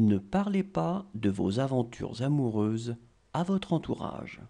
Ne parlez pas de vos aventures amoureuses à votre entourage.